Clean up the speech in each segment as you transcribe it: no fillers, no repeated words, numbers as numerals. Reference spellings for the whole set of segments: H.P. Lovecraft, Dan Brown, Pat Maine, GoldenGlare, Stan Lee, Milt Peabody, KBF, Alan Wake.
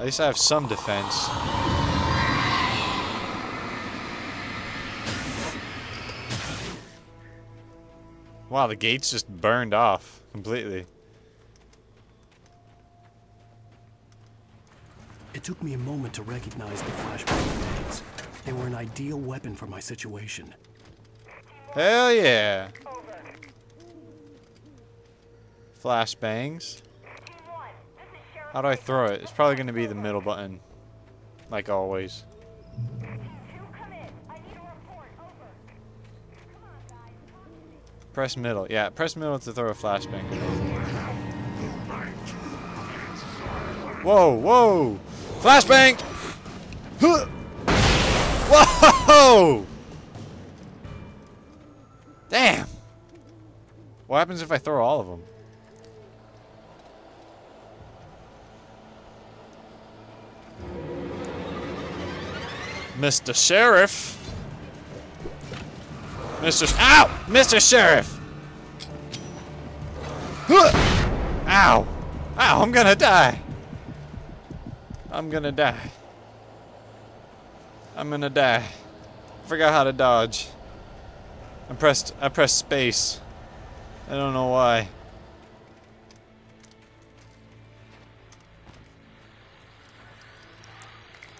At least I have some defense. Wow, the gates just burned off completely. It took me a moment to recognize the flashbang grenades. They were an ideal weapon for my situation. Hell yeah! Flashbangs. How do I throw it? It's probably going to be the middle button, like always. Press middle. Yeah, press middle to throw a flashbang. Whoa, whoa! Flashbang! Whoa! Damn! What happens if I throw all of them? Mr. Sheriff! Ow! Mr. Sheriff! Ow! Ow, I'm gonna die! I'm gonna die. Forgot how to dodge. I pressed space. I don't know why.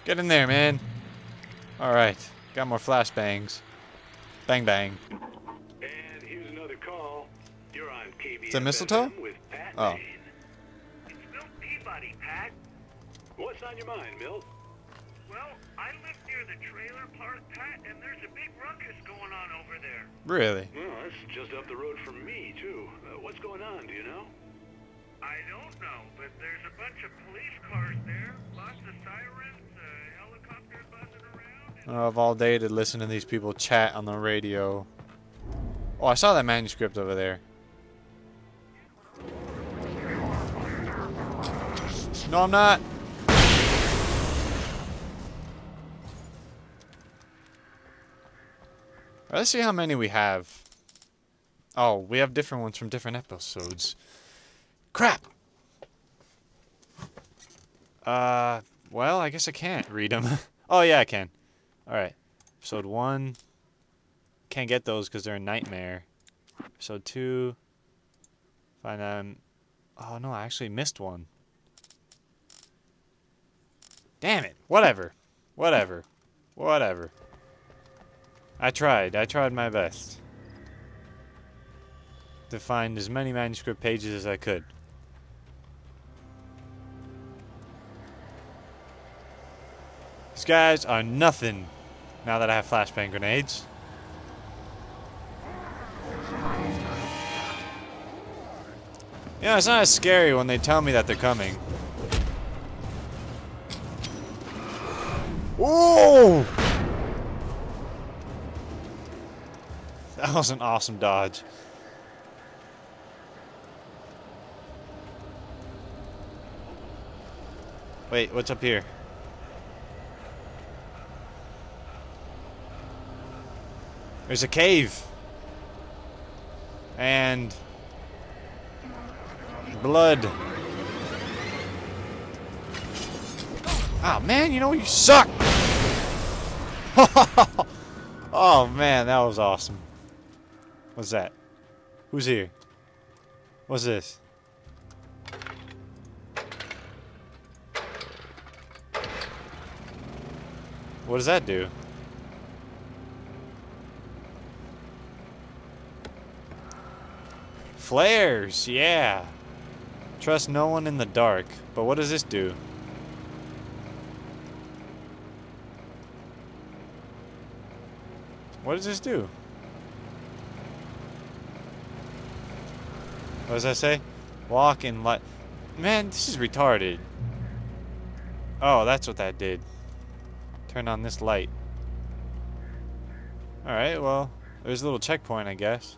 Get in there, man. Alright. Got more flashbangs. Bang bang. And here's another call. You're on KBF. It's a mistletoe? Oh. It's Milt Peabody, Pat. What's on your mind, Milt? Well, I live near the trailer park, Pat, and there's a big ruckus going on over there. Really? Well, that's just up the road from me, too. What's going on, do you know? I don't know, but there's a bunch of police cars there, lots of sirens, helicopters buzzing around. And I've all day to listen to these people chat on the radio. Oh, I saw that manuscript over there. No, I'm not. Right, let's see how many we have. Oh, we have different ones from different episodes. Crap! Well, I guess I can't read them. Oh, yeah, I can. Alright. Episode 1. Can't get those because they're a nightmare. Episode 2. Find them. Oh, no, I actually missed one. Damn it. Whatever. I tried my best to find as many manuscript pages as I could. These guys are nothing now that I have flashbang grenades. You know, it's not as scary when they tell me that they're coming. Whoa! That was an awesome dodge. Wait, what's up here? There's a cave. And blood. Oh man, you know you suck. Oh man, that was awesome. What's that? Who's here? What's this? What does that do? Flares, yeah. Trust no one in the dark. But what does this do? What does this do? What does that say? Walk in light. Man, this is retarded. Oh, that's what that did. Turn on this light. Alright, well, there's a little checkpoint, I guess.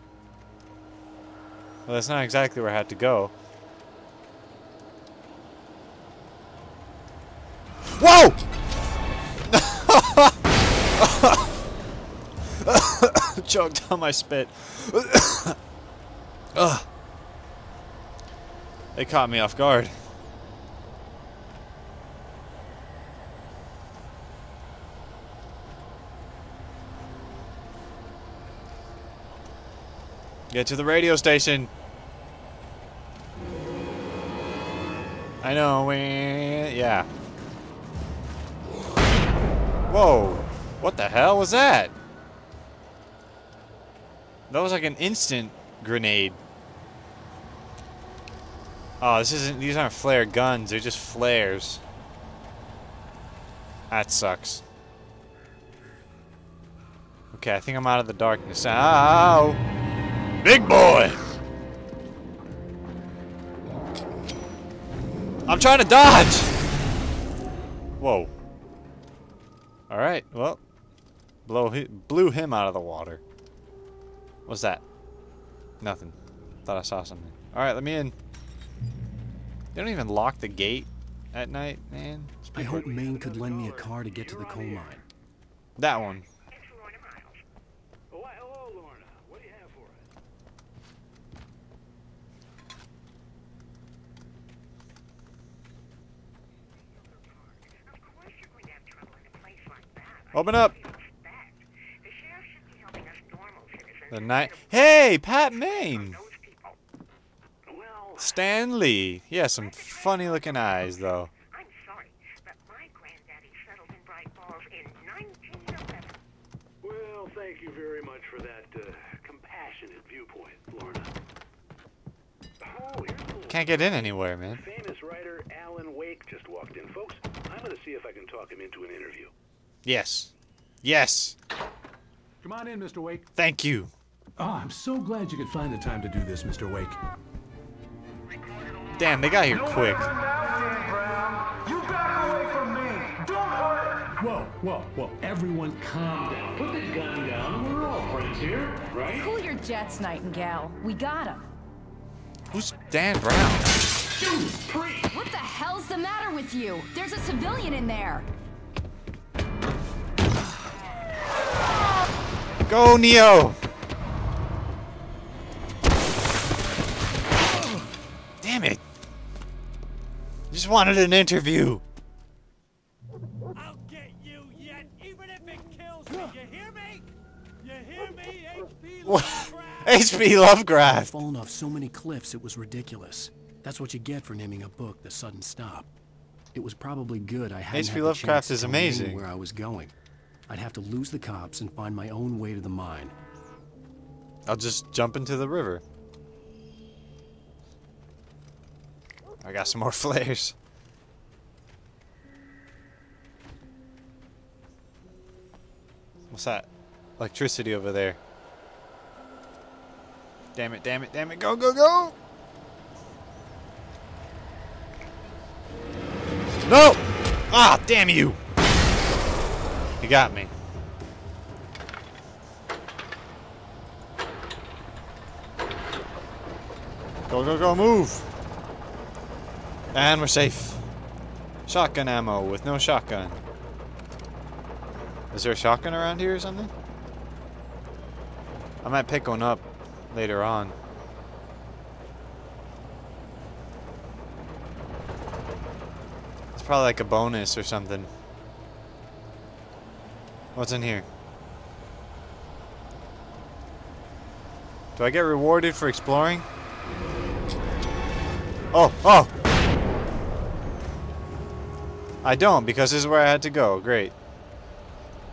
Well, that's not exactly where I had to go. Whoa! Choked on my spit. Ugh. They caught me off guard. Get to the radio station. I know, yeah. Whoa! What the hell was that? That was like an instant grenade. Oh, this isn't. These aren't flare guns. They're just flares. That sucks. Okay, I think I'm out of the darkness. Ow! Big boy! I'm trying to dodge! Whoa. Alright, well. Blew him out of the water. What's that? Nothing. Thought I saw something. Alright, let me in. They don't even lock the gate at night, man. I hope Maine could lend me a car to get to the coal mine. That one. Open up. The night. Hey, Pat Maine. Stan Lee. He has some funny looking eyes, though. I'm sorry, but my granddaddy settled in Bright Falls in 1911. Well, thank you very much for that compassionate viewpoint, Lorna. Oh, can't get in anywhere, man. Famous writer Alan Wake just walked in, folks. I'm gonna see if I can talk him into an interview. Yes. Yes. Come on in, Mr. Wake. Thank you. Oh, I'm so glad you could find the time to do this, Mr. Wake. Damn, they got here quick. You back away from me. Don't hurt. Whoa, whoa, whoa. Everyone calm down. Put the gun down. We're all friends here, right? Cool your jets, Nightingale. We got him. Who's Dan Brown? Shoot, please. What the hell's the matter with you? There's a civilian in there. Go, Neo! Damn it! Just wanted an interview. I'll get you yet, even if it kills me. You hear me? You hear me, H.P. Lovecraft? H.P. Lovecraft. Fallen off so many cliffs, it was ridiculous. That's what you get for naming a book The Sudden Stop. It was probably good I hadn't had the chance to tell where I was going. I'd have to lose the cops and find my own way to the mine. I'll just jump into the river. I got some more flares. What's that? Electricity over there. Damn it, damn it, damn it. Go, go, go! No! Ah, damn you! You got me. Go, go, go, move! And we're safe. Shotgun ammo with no shotgun. Is there a shotgun around here or something? I might pick one up later on. It's probably like a bonus or something. What's in here? Do I get rewarded for exploring? Oh, oh! I don't, because this is where I had to go. Great.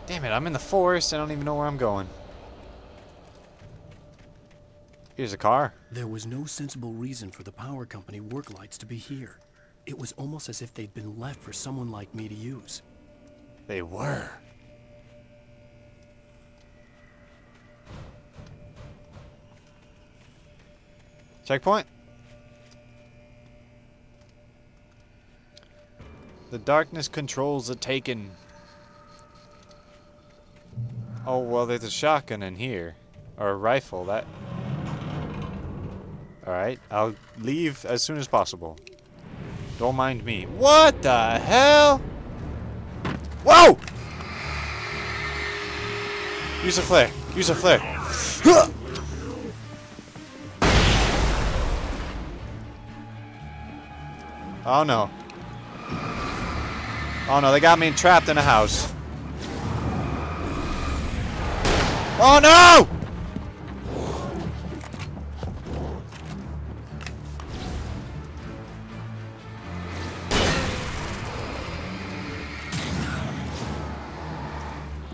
Damn it, I'm in the forest. I don't even know where I'm going. Here's a car. There was no sensible reason for the power company work lights to be here. It was almost as if they'd been left for someone like me to use. They were. Checkpoint. The darkness controls the taken. Oh, well, there's a shotgun in here. Or a rifle, that... Alright, I'll leave as soon as possible. Don't mind me. What the hell? Whoa! Use a flare. Use a flare. Huh! Oh no. Oh no, they got me trapped in a house. Oh no!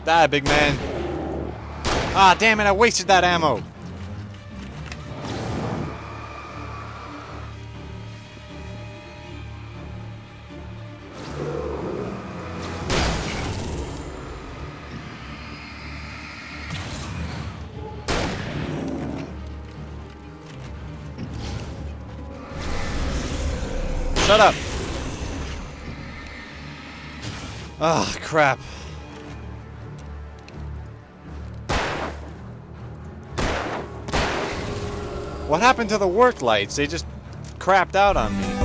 Die, big man. Ah, damn it, I wasted that ammo. Shut up. Ah, oh, crap. What happened to the work lights? They just crapped out on me.